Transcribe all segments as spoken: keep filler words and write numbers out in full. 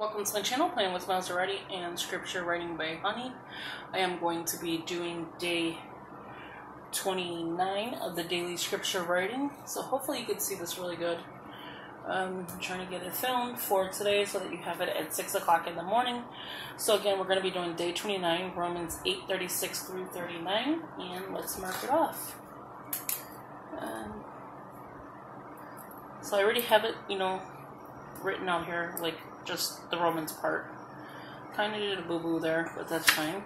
Welcome to my channel, Playing with Miles Already and Scripture Writing by Honey. I am going to be doing day twenty-nine of the daily scripture writing, so hopefully you can see this really good. Um, I'm trying to get it filmed for today so that you have it at six o'clock in the morning. So again, we're going to be doing day twenty-nine, Romans eight thirty-six through thirty-nine, and let's mark it off. Um, so I already have it, you know, written out here, like just the Romans part. Kind of did a boo-boo there, but that's fine.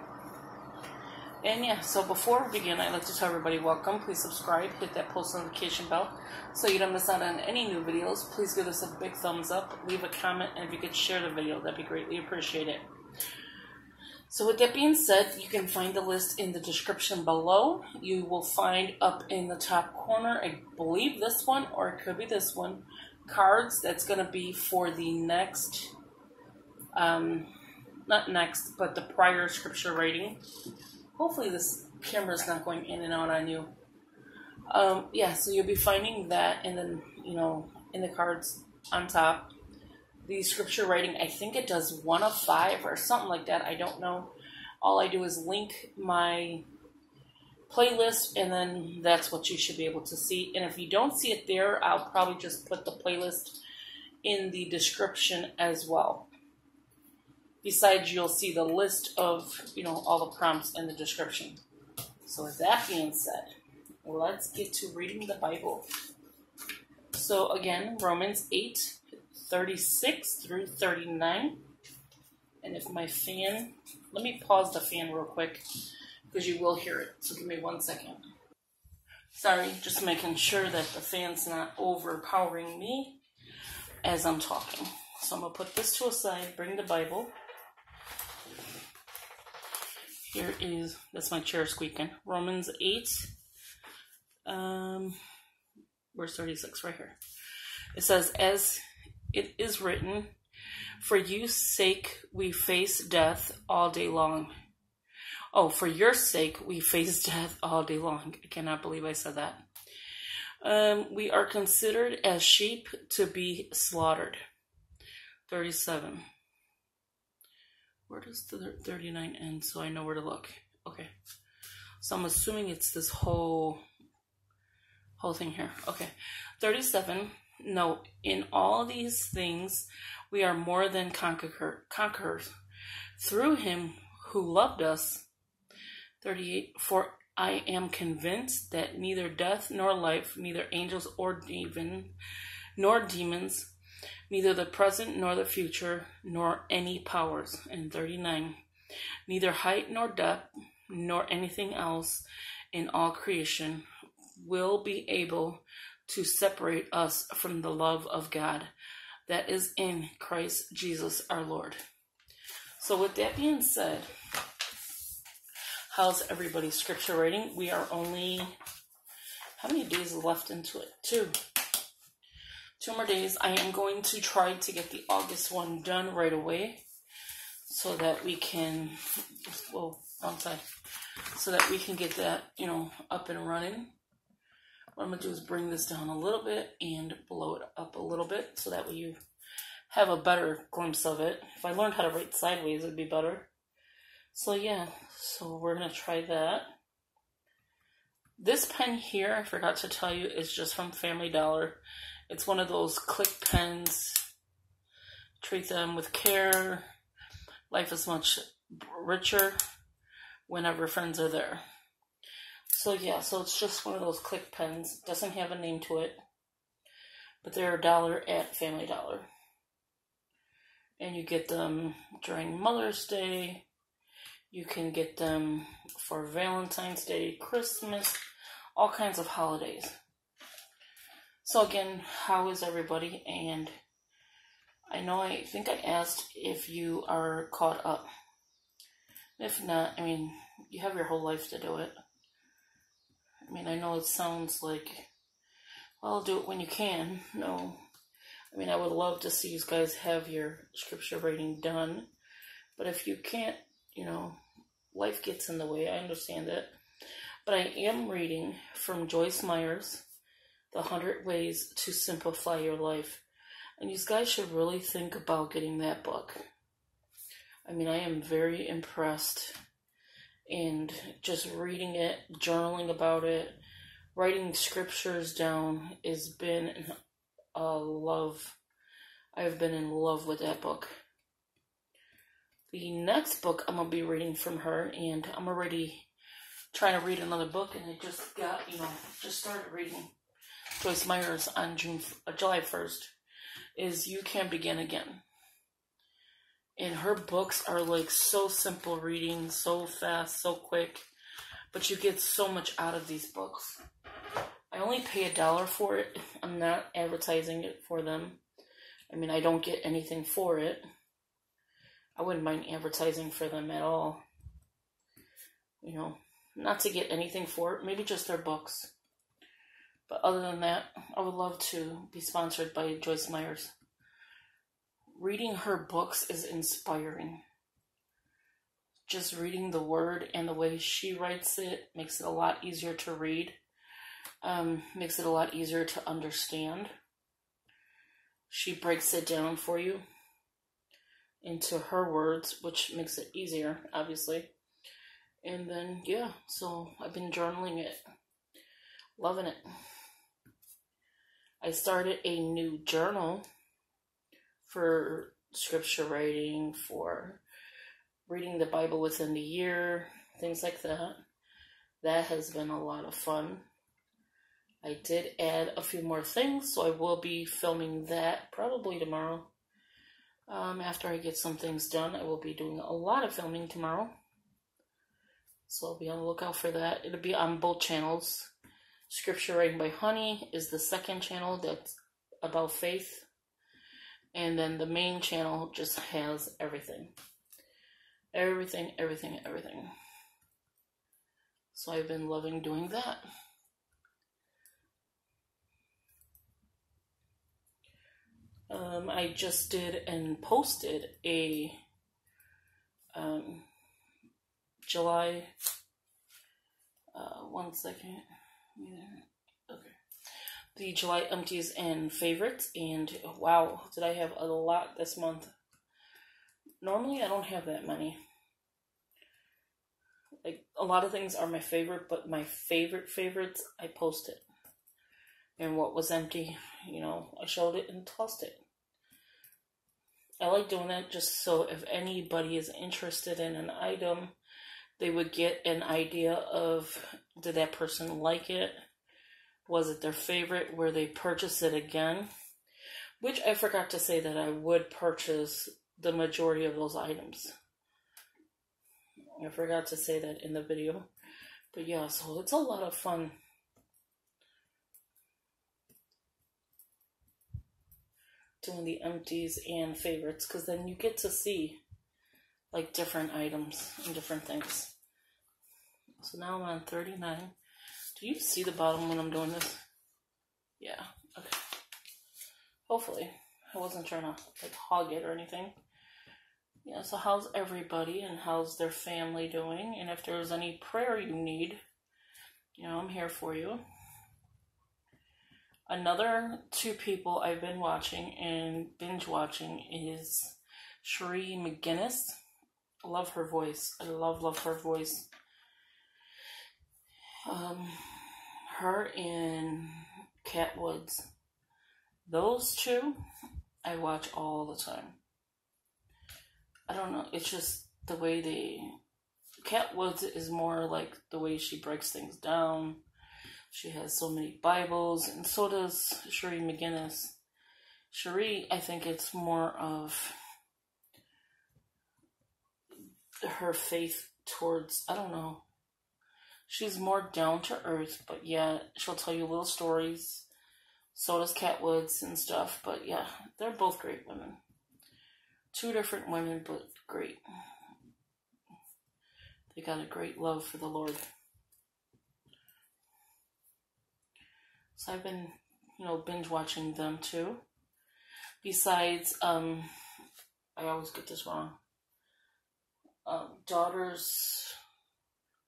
And yeah, so before we begin, I'd like to tell everybody welcome. Please subscribe, hit that post notification bell so you don't miss out on any new videos. Please give us a big thumbs up, leave a comment, and if you could share the video, that'd be greatly appreciated. So with that being said, you can find the list in the description below. You will find up in the top corner, I believe this one, or it could be this one, cards. That's going to be for the next, um, not next, but the prior scripture writing. Hopefully this camera's not going in and out on you. Um, yeah, so you'll be finding that, and then, you know, in the cards on top, the scripture writing. I think it does one of five or something like that. I don't know. All I do is link my playlist, and then that's what you should be able to see. And if you don't see it there, I'll probably just put the playlist in the description as well. Besides, you'll see the list of, you know, all the prompts in the description. So with that being said, let's get to reading the Bible. So again, Romans eight thirty-six through thirty-nine. And if my fan, let me pause the fan real quick, because you will hear it. So give me one second. Sorry, just making sure that the fan's not overpowering me as I'm talking. So I'm going to put this to a side, bring the Bible. Here is, that's my chair squeaking. Romans eight, um, verse thirty-six, right here. It says, as it is written, for your sake we face death all day long. Oh, for your sake, we face death all day long. I cannot believe I said that. Um, we are considered as sheep to be slaughtered. thirty-seven. Where does the thirty-nine end? So I know where to look. Okay. So I'm assuming it's this whole, whole thing here. Okay. thirty-seven. No, in all these things, we are more than conqueror, conquerors. Through him who loved us. thirty-eight, for I am convinced that neither death nor life, neither angels or even, nor demons, neither the present nor the future, nor any powers. And thirty-nine, neither height nor depth, nor anything else in all creation will be able to separate us from the love of God that is in Christ Jesus our Lord. So with that being said, how's everybody's scripture writing? We are only, how many days left into it? Two. Two more days. I am going to try to get the August one done right away so that we can, whoa, wrong side. So that we can get that, you know, up and running. What I'm going to do is bring this down a little bit and blow it up a little bit so that way you have a better glimpse of it. If I learned how to write sideways, it would be better. So yeah, so we're going to try that. This pen here, I forgot to tell you, is just from Family Dollar. It's one of those click pens. Treat them with care. Life is much richer whenever friends are there. So yeah, so it's just one of those click pens. Doesn't have a name to it. But they're a dollar at Family Dollar. And you get them during Mother's Day. You can get them for Valentine's Day, Christmas, all kinds of holidays. So again, how is everybody? And I know I think I asked if you are caught up. If not, I mean, you have your whole life to do it. I mean, I know it sounds like, well, do it when you can. No. I mean, I would love to see you guys have your scripture reading done. But if you can't, you know, life gets in the way. I understand it. But I am reading from Joyce Meyer's The one hundred Ways to Simplify Your Life. And you guys should really think about getting that book. I mean, I am very impressed. And just reading it, journaling about it, writing scriptures down has been a love. I've been in love with that book. The next book I'm going to be reading from her, and I'm already trying to read another book, and I just got, you know, just started reading Joyce Meyer's on June, uh, July first, is You Can Begin Again. And her books are like so simple reading, so fast, so quick, but you get so much out of these books. I only pay a dollar for it. I'm not advertising it for them. I mean, I don't get anything for it. I wouldn't mind advertising for them at all. You know, not to get anything for it, maybe just their books. But other than that, I would love to be sponsored by Joyce Meyer. Reading her books is inspiring. Just reading the word and the way she writes it makes it a lot easier to read. Um, makes it a lot easier to understand. She breaks it down for you into her words, which makes it easier, obviously. And then, yeah, so I've been journaling it. Loving it. I started a new journal for scripture writing, for reading the Bible within the year, things like that. That has been a lot of fun. I did add a few more things, so I will be filming that probably tomorrow. Um, after I get some things done, I will be doing a lot of filming tomorrow. So I'll be on the lookout for that. It'll be on both channels. Scripture Writing by Honey is the second channel that's about faith. And then the main channel just has everything. Everything, everything, everything. So I've been loving doing that. Um, I just did and posted a um, July, uh, one second, yeah. Okay. The July empties and favorites, and wow, did I have a lot this month. Normally I don't have that many. Like, a lot of things are my favorite, but my favorite favorites, I post it. And what was empty, you know, I showed it and tossed it. I like doing that just so if anybody is interested in an item, they would get an idea of, did that person like it? Was it their favorite? Where they purchase it again? Which I forgot to say that I would purchase the majority of those items. I forgot to say that in the video. But yeah, so it's a lot of fun. Doing the empties and favorites. Because then you get to see like different items and different things. So now I'm on thirty-nine. Do you see the bottom when I'm doing this? Yeah, okay. Hopefully. I wasn't trying to like hog it or anything. Yeah, so how's everybody and how's their family doing? And if there's any prayer you need, you know, I'm here for you. Another two people I've been watching and binge watching is Sheree McGinnis. I love her voice. I love, love her voice. Um, her and Cat Woods. Those two, I watch all the time. I don't know, it's just the way they... Cat Woods is more like the way she breaks things down. She has so many Bibles, and so does Sheree McGinnis. Sheree, I think it's more of her faith towards, I don't know, she's more down to earth, but yeah, she'll tell you little stories. So does Cat Woods and stuff, but yeah, they're both great women. Two different women, but great. They got a great love for the Lord. So I've been, you know, binge watching them too. Besides, um, I always get this wrong. Um, Daughters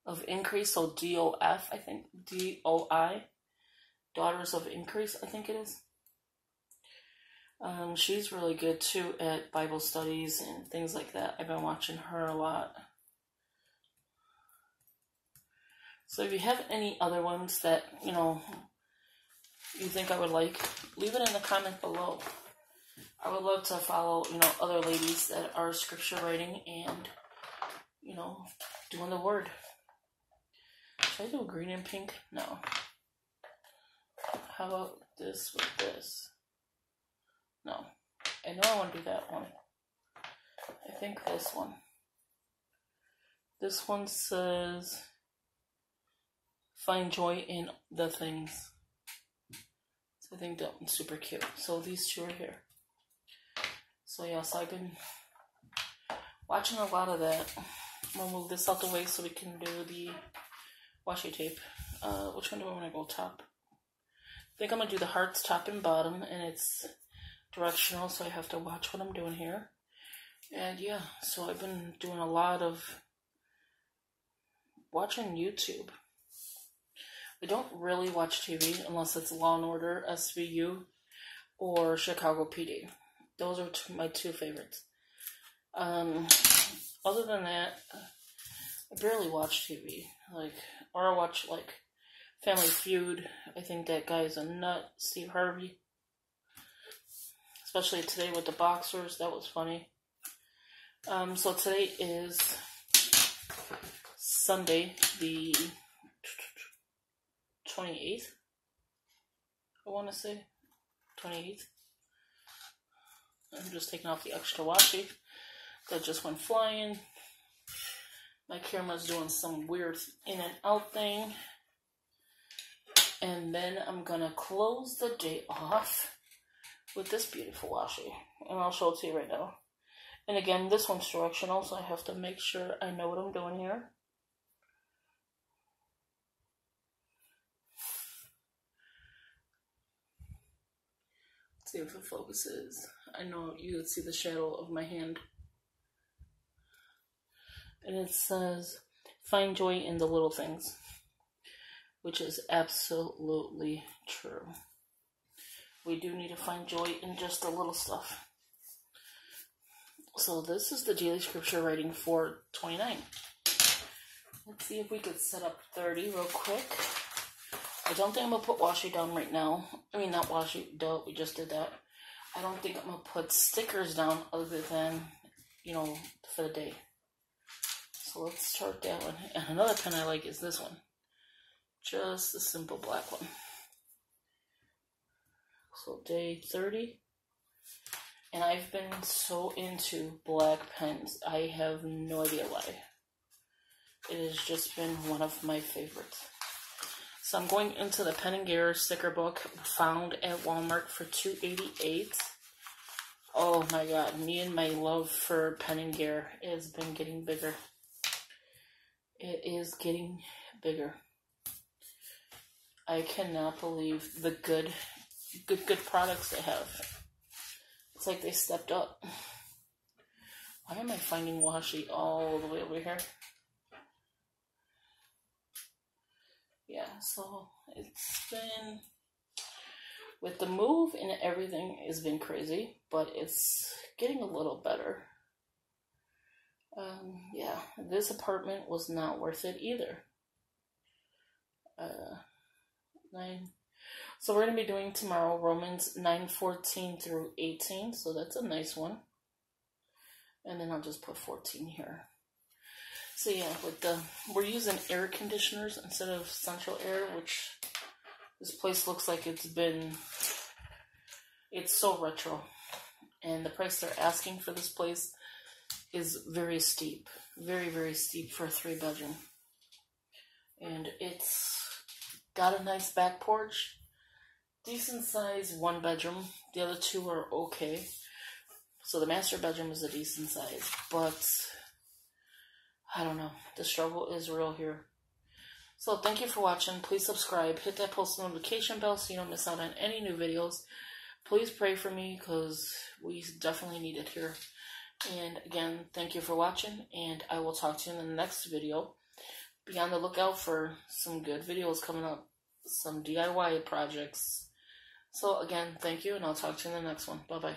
of Increase, so D O F, I think, D O I, Daughters of Increase, I think it is. Um, she's really good too at Bible studies and things like that. I've been watching her a lot. So if you have any other ones that, you know, you think I would like, leave it in the comment below. I would love to follow, you know, other ladies that are scripture writing and, you know, doing the word. Should I do green and pink? No. How about this with this? No. I know I want to do that one. I think this one. This one says, find joy in the things. So I think that one's super cute. So these two are here. So yes, yeah, so I've been watching a lot of that. I'm going to move this out the way so we can do the washi tape. Uh, which one do I want to go top? I think I'm going to do the hearts top and bottom, and it's directional, so I have to watch what I'm doing here. And yeah, so I've been doing a lot of watching YouTube. I don't really watch T V unless it's Law and Order S V U or Chicago P D. Those are two, my two favorites. Um, other than that, I barely watch T V. Like, or I watch like Family Feud. I think that guy is a nut, Steve Harvey. Especially today with the boxers, that was funny. Um, so today is Sunday, the twenty-eighth, I want to say, twenty-eighth. I'm just taking off the extra washi that just went flying. My camera's doing some weird in and out thing. And then I'm going to close the day off with this beautiful washi. And I'll show it to you right now. And again, this one's directional, so I have to make sure I know what I'm doing here. Let's see if it focuses. I know you would see the shadow of my hand. And it says, find joy in the little things, which is absolutely true. We do need to find joy in just the little stuff. So this is the daily scripture writing for twenty-nine. Let's see if we could set up thirty real quick. I don't think I'm going to put washi down right now. I mean, not washi, duh, we just did that. I don't think I'm going to put stickers down other than, you know, for the day. So let's start that one. And another pen I like is this one. Just the simple black one. So day thirty. And I've been so into black pens. I have no idea why. It has just been one of my favorites. So I'm going into the Pen and Gear sticker book found at Walmart for two eighty-eight. Oh my god, me and my love for Pen and Gear has been getting bigger. It is getting bigger. I cannot believe the good, good, good products they have. It's like they stepped up. Why am I finding washi all the way over here? Yeah, so it's been, with the move and everything, it's been crazy, but it's getting a little better. Um, yeah, this apartment was not worth it either. Uh, nine. So we're going to be doing tomorrow Romans nine fourteen through eighteen, so that's a nice one. And then I'll just put fourteen here. So yeah, with the we're using air conditioners instead of central air, which this place looks like it's been, it's so retro. And the price they're asking for this place is very steep. Very, very steep for a three bedroom. And it's got a nice back porch. Decent size one bedroom. The other two are okay. So the master bedroom is a decent size, but I don't know. The struggle is real here. So thank you for watching. Please subscribe. Hit that post notification bell so you don't miss out on any new videos. Please pray for me because we definitely need it here. And again, thank you for watching. And I will talk to you in the next video. Be on the lookout for some good videos coming up. Some D I Y projects. So again, thank you, and I'll talk to you in the next one. Bye-bye.